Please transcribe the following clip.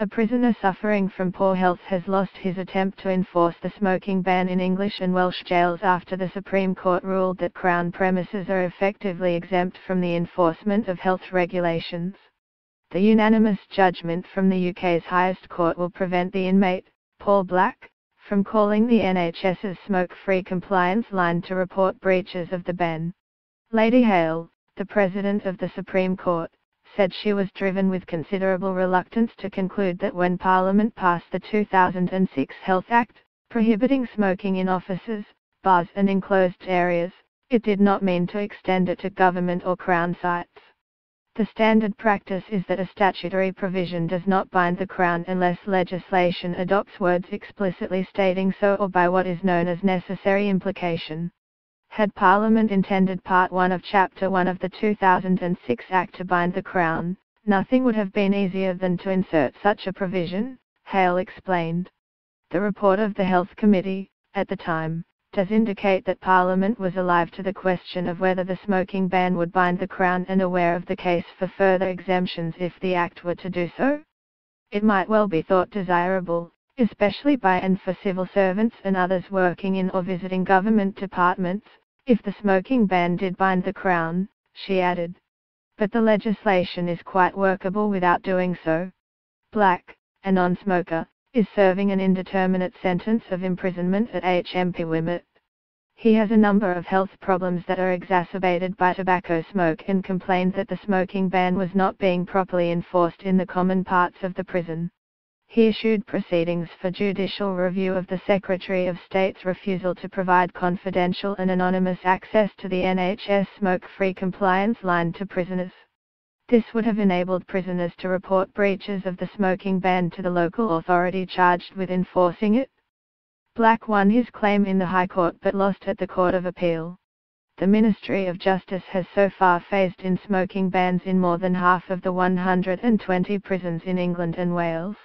A prisoner suffering from poor health has lost his attempt to enforce the smoking ban in English and Welsh jails after the Supreme Court ruled that Crown premises are effectively exempt from the enforcement of health regulations. The unanimous judgment from the UK's highest court will prevent the inmate, Paul Black, from calling the NHS's smoke-free compliance line to report breaches of the ban. Lady Hale, the President of the Supreme Court, said she was driven with considerable reluctance to conclude that when Parliament passed the 2006 Health Act, prohibiting smoking in offices, bars and enclosed areas, it did not mean to extend it to government or Crown sites. The standard practice is that a statutory provision does not bind the Crown unless legislation adopts words explicitly stating so or by what is known as necessary implication. Had Parliament intended Part 1 of Chapter 1 of the 2006 Act to bind the Crown, nothing would have been easier than to insert such a provision, Hale explained. The report of the Health Committee, at the time, does indicate that Parliament was alive to the question of whether the smoking ban would bind the Crown and aware of the case for further exemptions if the Act were to do so. It might well be thought desirable, especially by and for civil servants and others working in or visiting government departments, if the smoking ban did bind the Crown, she added. But the legislation is quite workable without doing so. Black, a non-smoker, is serving an indeterminate sentence of imprisonment at HMP Wembley. He has a number of health problems that are exacerbated by tobacco smoke and complained that the smoking ban was not being properly enforced in the common parts of the prison. He issued proceedings for judicial review of the Secretary of State's refusal to provide confidential and anonymous access to the NHS smoke-free compliance line to prisoners. This would have enabled prisoners to report breaches of the smoking ban to the local authority charged with enforcing it. Black won his claim in the High Court but lost at the Court of Appeal. The Ministry of Justice has so far phased in smoking bans in more than half of the 120 prisons in England and Wales.